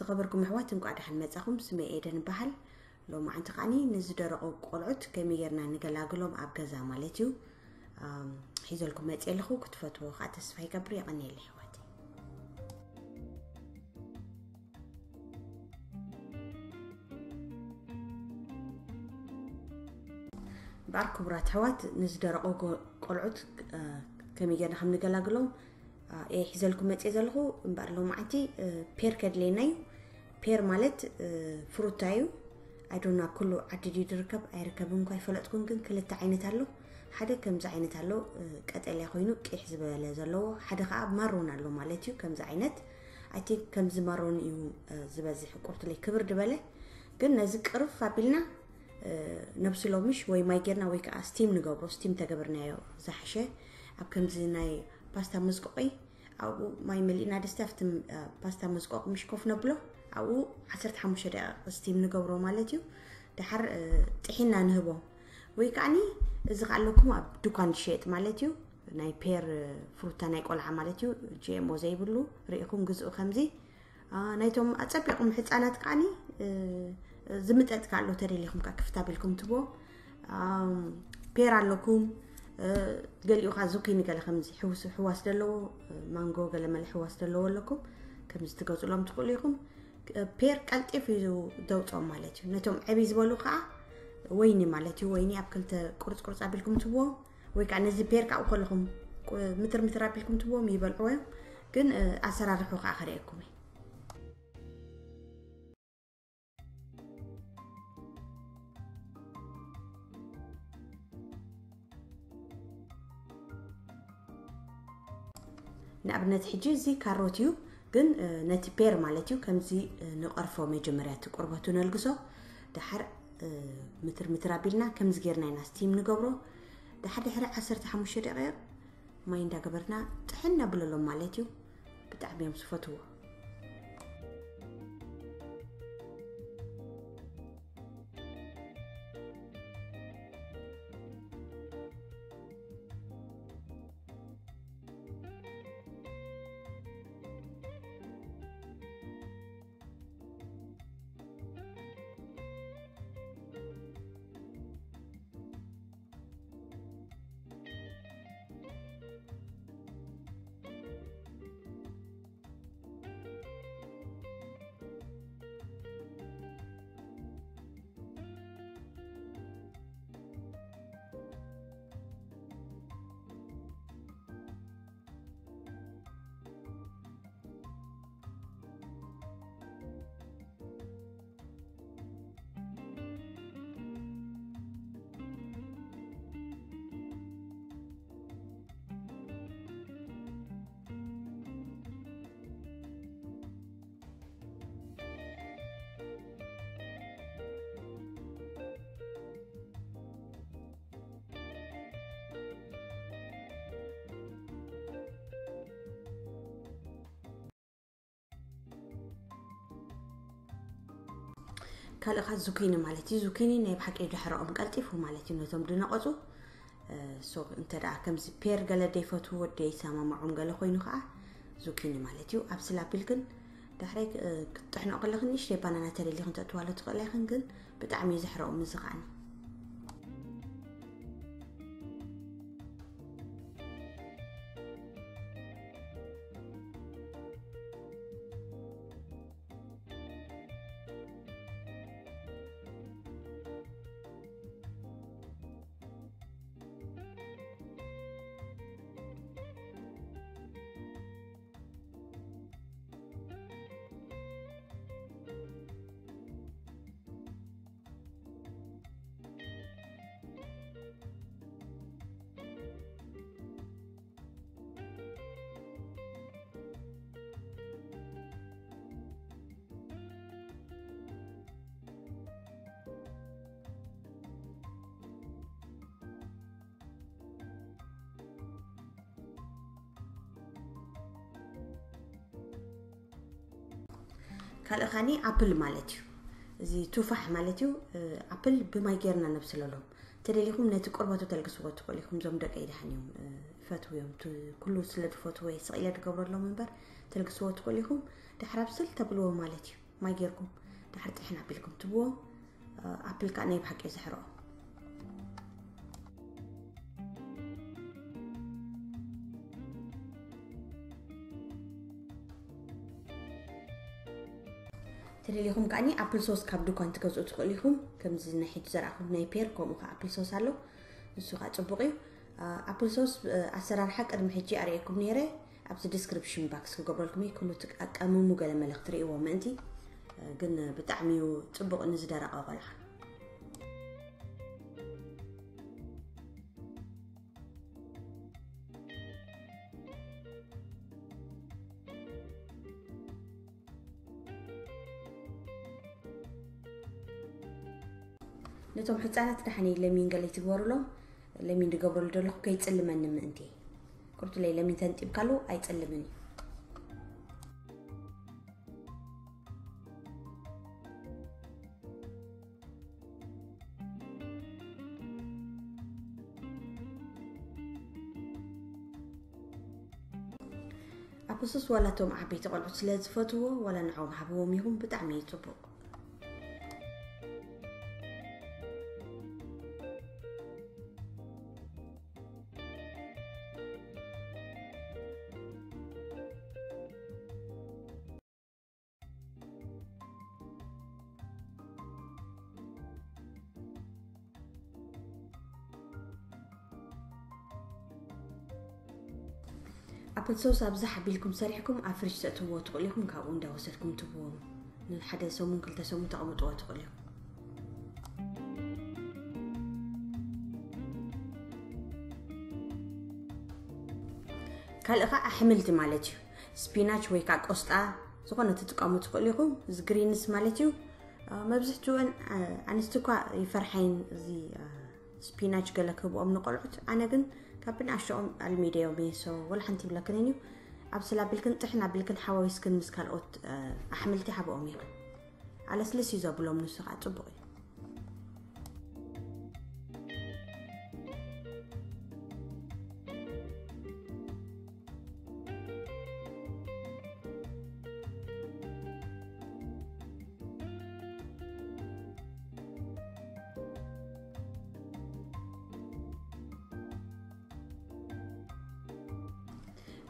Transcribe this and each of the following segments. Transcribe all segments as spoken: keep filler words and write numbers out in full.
زخبركم حواتنكم قاعد حنمصاكم سمي ايدن بحال لو ما انت قاني نزدرقوا قلعت كميرنا نغلاغلهم اب غزا مالتيو حيزلكم مصيلخو كتفتو قاعد تسفاي كبري يقني لي حواتي باركم رات حوات نزدرقوا قلعت كميرنا حنغلاغلهم اي حيزلكم مصي زلخو امبار لو معتي بير كدليناي بير مالت فروتايو ادونا كله عددي دركب ايركبن كاي فلطكم كن كلت عينت الله حدا كمز عينت الله قطلي خوينو قيح زبله زلو حدا خا مارون الله مالتيو كمز عينت اي ثينك كمز مارون يو زبزح قرت لي كبر دبله كن نز قرف فابلنا نفس لو مش وي مايكرنا وي كا ستيم نغبو ستيم تغبرنا يو زحشه اب كمز ناي باستا مسقوي او ماي ملينا دستفت باستا مسقوق مش كوفنا بلو او عشرة حمش دقيقة استيم نقبرو مالتيو دحر طحينا نهبو وي كاني ازق عليكم اب دوكان شيت مالتيو ناي بير فروتا ناي قلعه مالتيو جي ام او زيبلو ريكم جزء خمزي نايتم اصبيقم حصانات كاني زمطت كالو تريليكم كفتابلكم تبو بير عليكم قاليو خازوكيني قال خمزي حوس حواس دلو مانغو قال ملح حواس دلو لكم كمز تقوصلهم تقوليكم بير قلطيف يزو دوطو مالتيو نتوم عبي زبلو خا ويني مالتيو ويني ابكلت قرص قرص ابلكم تبو وي كان نزي بير كاو كلكم متر متر ابلكم تبو ميبلعو كن اسرارحو خا خريكم نابنت حجي زي كاروتيو كن نتي بير مالتيو كمزي نقرفو مجمريا تقربتو نلقسو دحر متر متر ابيلنا كمز غيرنا ناستيم نغبرو دحر دحر عشرة خمسة دقيقه ماي ندا غبرنا طحنا بللو مالتيو بتعبي مصفتو كاله خذ زوكيني مالتي زوكيني ناي بحق يد حرقم قلطيفو مالتي نتم دنقصو سو انت دا كمزي بير قال ديفتو ودي سما معهم قال خوينو خا زوكيني مالتي ابسلا بيلكن دحريك قطحنا قلخني شي بانانا تري لي كنت توالت قلخن كن بتعمي زحرقم مزقاني كالخاني ابل مالتيو زي تفاح مالتيو ابل بما يجرنا نبسللهم تدليكم نتي قربتو تلقسوا تقولكم زوم دقاي دحنيوم فتو يوم كله سلد فتو وي صقيله تقبر لهم منبر تلقسوا تقولكم دحرابسل تبلوا مالتيو ما يجيركم تحت الحين أبلكم تبوه أبلك أنا بحق يزحرق ترى ليهم كأني أبل صوص كابدو كنت كذا أتقول ليهم كم زين نحيد زرعهم نايبير كم وخا أبل صوص علو السوقات أبغيه أبل صوص أسرار حق أدم حجي أريكم نيره أبز ديسكريبشن باكس قبلكم يكونوا تك أمم مقالمة لختري ومنتي قلنا بتعمي وتبغى نزدرع أغلى نتوم حتساعدت نحني لمين قال لي تقولوا لمين تقبلوا الدولة كي تسلمني من أنتي قلت لي لمين تنتي بقالو أي تسلمني أبصص ولا توم عبيت قالوا تلاز فتوى ولا نعوم حبوهم يهم بتعميل تبوق أبل صوص أبزح بيلكم سريحكم أفرش تأتوا وتقوليهم كأون دوسركم تبوهم الحدا سومون كل تسومون تقوموا وتقوليهم كالقا أحملت مالتيو سبيناش ويكاك قسطة زغنة تتقوموا تقوليهم زغرينس مالتيو ما بزحتو أن أنستكوا يفرحين زي سبيناش قالك أبو أم نقلعت أنا قن كابن عشان الميديا وميسو ولا حنتي بلكنيو عبسلا بلكن تحنا بلكن حوايس كن مسكالوت أحملتي حب أمير على سلسي زابلو من السرعة تبوي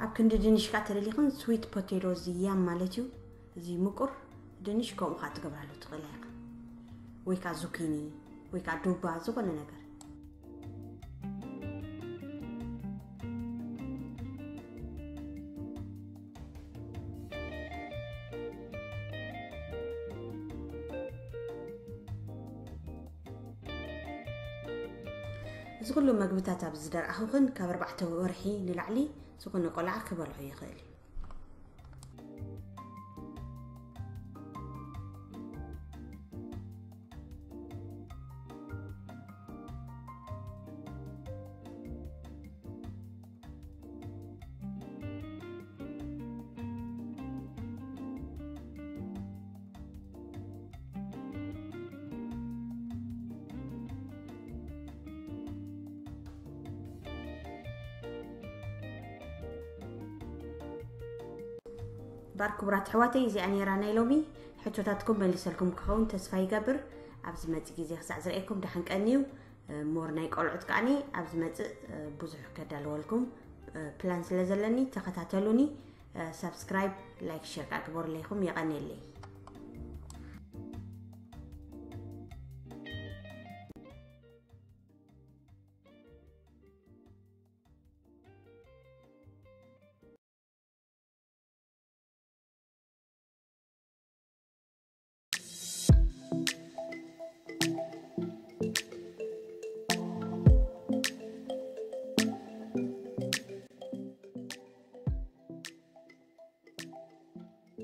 أبكن دنيش كاتري ليكون سويت بوتيرو زيام مالتيو زي مكر دنيش كوم خات قبله تغلق ويكا زوكيني ويكا دوبا زوكنا نجار زغلو مقبتات أبزدر أخوهن كبربعته ورحي للعلي سكون قلعة كبرحي يخالي باركبرات حواتي زي أني راني لومي حتى تاتكم ملسلكم كخون تسفاي قبر أبز مات جيزي خزع زرقكم دحنك أنيو مورنايك قلعت كأني أبز مات بزح كدالولكم بلانس لازلني تقتاتلوني سبسكرايب لايك شير أكبر ليكم يغني لي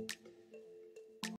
Thank you.